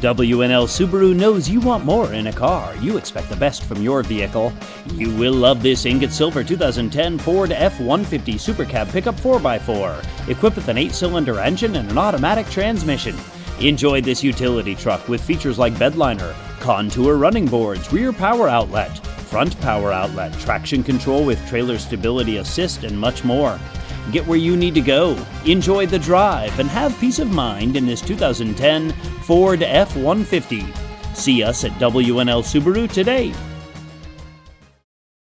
W&L Subaru knows you want more in a car. You expect the best from your vehicle. You will love this Ingot Silver 2010 Ford F-150 Super Cab Pickup 4x4, equipped with an 8-cylinder engine and an automatic transmission. Enjoy this utility truck with features like bed liner, contour running boards, rear power outlet, front power outlet, traction control with trailer stability assist, and much more. Get where you need to go, enjoy the drive, and have peace of mind in this 2010 Ford F-150. See us at W&L Subaru today.